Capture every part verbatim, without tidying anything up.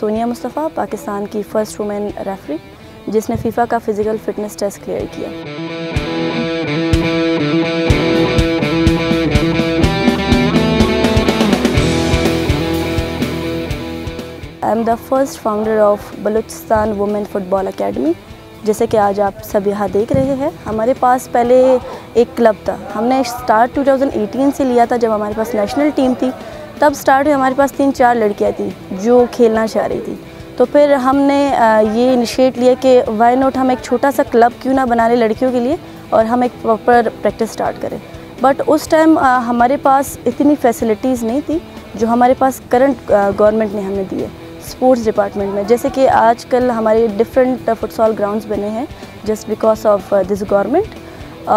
सोनिया मुस्तफ़ा, पाकिस्तान की first women referee जिसने FIFA का फ़िज़िकल फ़िटनेस टेस्ट क्लियर किया। I am the first founder of Balochistan women football academy. जैसे कि आज आप सब यहाँ देख रहे हैं, हमारे पास पहले एक क्लब था। हमने स्टार्ट दो हज़ार अठारह से लिया था, जब हमारे पास नेशनल टीम थी। तब स्टार्ट हमारे पास तीन चार लड़कियाँ थी जो खेलना चाह रही थी, तो फिर हमने ये इनिशिएट लिया कि वाई नॉट हम एक छोटा सा क्लब क्यों ना बना लें लड़कियों के लिए और हम एक प्रॉपर प्रैक्टिस स्टार्ट करें। बट उस टाइम हमारे पास इतनी फैसिलिटीज़ नहीं थी जो हमारे पास करंट गवर्नमेंट ने हमें दी है स्पोर्ट्स डिपार्टमेंट में। जैसे कि आजकल हमारे डिफरेंट फुटसॉल ग्राउंड्स बने हैं just because of this government.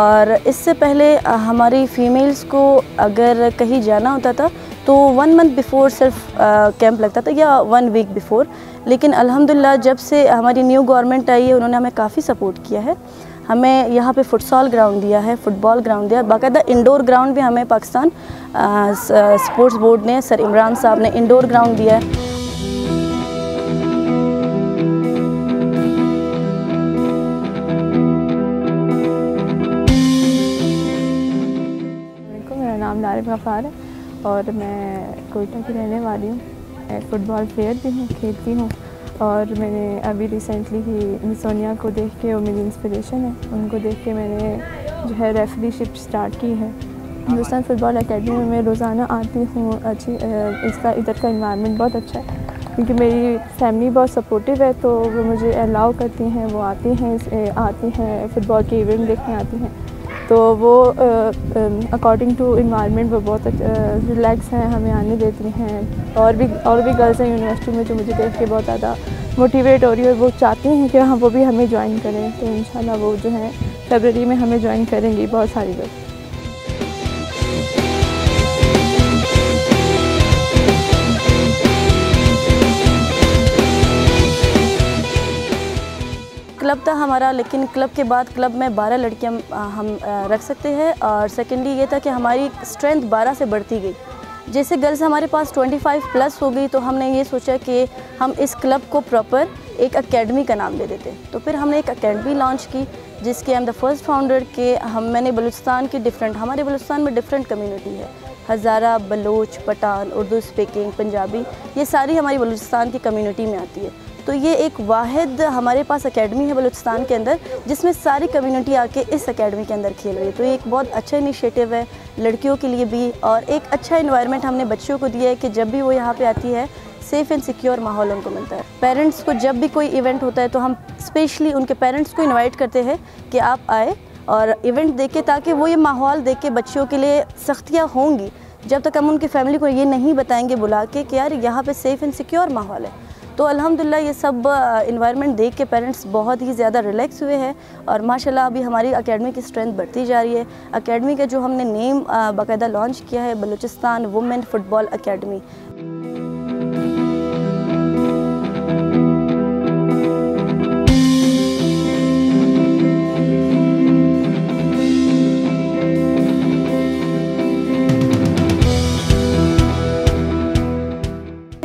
और इससे पहले हमारी फ़ीमेल्स को अगर कहीं जाना होता था तो वन मंथ बिफ़ोर सिर्फ कैंप लगता था या वन वीक बिफ़ोर। लेकिन अल्हम्दुलिल्लाह जब से हमारी न्यू गवर्नमेंट आई है, उन्होंने हमें काफ़ी सपोर्ट किया है। हमें यहाँ पे फुटसॉल ग्राउंड दिया है, फुटबॉल ग्राउंड दिया है, बाकायदा इंडोर ग्राउंड भी हमें पाकिस्तान स्पोर्ट्स बोर्ड ने, सर इमरान साहब ने इंडोर ग्राउंड दिया है। है और मैं कोयटा की रहने वाली हूँ। फ़ुटबॉल प्लेयर भी हूँ, खेलती हूँ। और मैंने अभी रिसेंटली ही सोनिया को देख के, वो मेरी इंस्पिरेशन है, उनको देख के मैंने जो है रेफरीशिप स्टार्ट की है। हिंदुस्तान फ़ुटबॉल एकेडमी में मैं रोज़ाना आती हूँ। अच्छी इसका इधर का एनवायरनमेंट बहुत अच्छा है क्योंकि मेरी फैमिली बहुत सपोर्टिव है, तो वो मुझे अलाउ करती हैं। वो आती हैं आती हैं फ़ुटबॉल के इवेंट देखने आती हैं, तो वो अकॉर्डिंग टू इन्वायरमेंट वो बहुत रिलैक्स हैं, हमें आने देती हैं। और भी और भी गर्ल्स हैं यूनिवर्सिटी में जो मुझे देख के बहुत ज़्यादा मोटिवेट हो रही है और वो चाहती हैं कि हाँ वो भी हमें ज्वाइन करें। तो इंशाल्लाह वो जो है फरवरी में हमें ज्वाइन करेंगी बहुत सारी गर्ल्स। क्लब था हमारा, लेकिन क्लब के बाद क्लब में बारह लड़कियां हम रख सकते हैं। और सेकेंडली ये था कि हमारी स्ट्रेंथ बारह से बढ़ती गई। जैसे गर्ल्स हमारे पास पच्चीस प्लस हो गई, तो हमने ये सोचा कि हम इस क्लब को प्रॉपर एक एकेडमी का नाम दे देते। तो फिर हमने एक एकेडमी लॉन्च की जिसके I am the first founder के हम मैंने बलूचिस्तान की डिफरेंट हमारे बलूचिस्तान में डिफरेंट कम्यूनिटी है, हज़ारा, बलोच, पठान, उर्दू स्पीकिंग, पंजाबी, ये सारी हमारी बलूचिस्तान की कम्यूनिटी में आती है। तो ये एक वाहिद हमारे पास एकेडमी है बलूचिस्तान के अंदर जिसमें सारी कम्युनिटी आके इस एकेडमी के अंदर खेल रही है। तो ये एक बहुत अच्छा इनिशिएटिव है लड़कियों के लिए भी, और एक अच्छा एनवायरनमेंट हमने बच्चों को दिया है कि जब भी वो यहाँ पे आती है सेफ़ एंड सिक्योर माहौल उनको मिलता है। पेरेंट्स को जब भी कोई इवेंट होता है तो हम स्पेशली उनके पेरेंट्स को इन्वाइट करते हैं कि आप आए और इवेंट देखें, ताकि वो ये माहौल देख के बच्चों के लिए सख्तियाँ होंगी जब तक हम उनकी फैमिली को ये नहीं बताएँगे बुला के कि यार यहाँ पर सेफ़ एंड सिक्योर माहौल है। तो अल्हम्दुलिल्लाह ये सब इन्वायरमेंट देख के पेरेंट्स बहुत ही ज़्यादा रिलैक्स हुए हैं और माशाल्लाह अभी हमारी एकेडमी की स्ट्रेंथ बढ़ती जा रही है। एकेडमी का जो हमने नेम बाकायदा लॉन्च किया है Balochistan women football academy.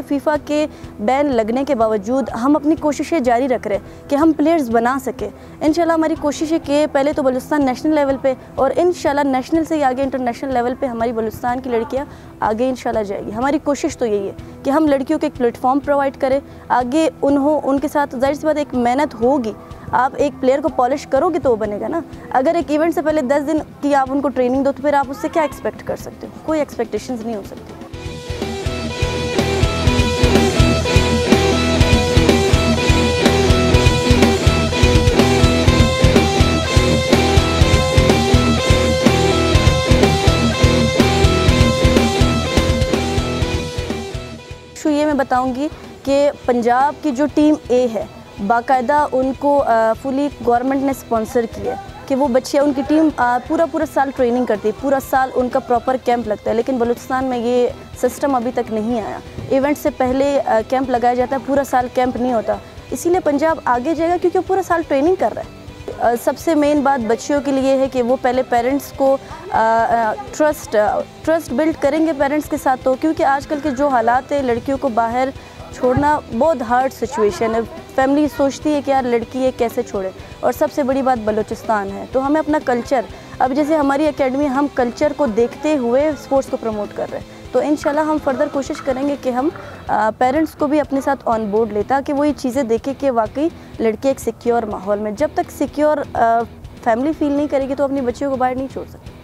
FIFA के बैन लगने के बावजूद हम अपनी कोशिशें जारी रख रहे हैं कि हम प्लेयर्स बना सकें। इंशाल्लाह हमारी कोशिश है कि पहले तो बलूचिस्तान नेशनल लेवल पे और इंशाल्लाह नेशनल से ही आगे इंटरनेशनल लेवल पे हमारी बलूचिस्तान की लड़कियां आगे इंशाल्लाह जाएगी। हमारी कोशिश तो यही है कि हम लड़कियों को एक प्लेटफॉर्म प्रोवाइड करें, आगे उन्हों उनके साथ जाहिर सी बात एक मेहनत होगी। आप एक प्लेयर को पॉलिश करोगे तो वो बनेगा ना। अगर एक इवेंट से पहले दस दिन की आप उनको ट्रेनिंग दो तो फिर आप उससे क्या एक्सपेक्ट कर सकते हो? कोई एक्सपेक्टेशंस नहीं हो सकती। ये मैं बताऊंगी कि पंजाब की जो टीम ए है बाकायदा उनको फुली गवर्नमेंट ने स्पॉन्सर किया है कि वो बच्चियाँ उनकी टीम पूरा पूरा साल ट्रेनिंग करती है, पूरा साल उनका प्रॉपर कैंप लगता है। लेकिन बलूचिस्तान में ये सिस्टम अभी तक नहीं आया। इवेंट से पहले कैंप लगाया जाता है, पूरा साल कैंप नहीं होता। इसीलिए पंजाब आगे जाएगा क्योंकि वो पूरा साल ट्रेनिंग कर रहा है। सबसे मेन बात बच्चियों के लिए है कि वो पहले पेरेंट्स को ट्रस्ट ट्रस्ट बिल्ड करेंगे पेरेंट्स के साथ, तो क्योंकि आजकल के जो हालात है लड़कियों को बाहर छोड़ना बहुत हार्ड सिचुएशन है। फैमिली सोचती है कि यार लड़की है कैसे छोड़े। और सबसे बड़ी बात बलूचिस्तान है, तो हमें अपना कल्चर, अब जैसे हमारी एकेडमी, हम कल्चर को देखते हुए स्पोर्ट्स को प्रमोट कर रहे हैं। तो इंशाल्लाह हम फर्दर कोशिश करेंगे कि हम पेरेंट्स को भी अपने साथ ऑन बोर्ड ले, ताकि वो ये चीज़ें देखें कि वाकई लड़की एक सिक्योर माहौल में, जब तक सिक्योर फैमिली फील नहीं करेगी तो अपने बच्चों को बाहर नहीं छोड़ सकती।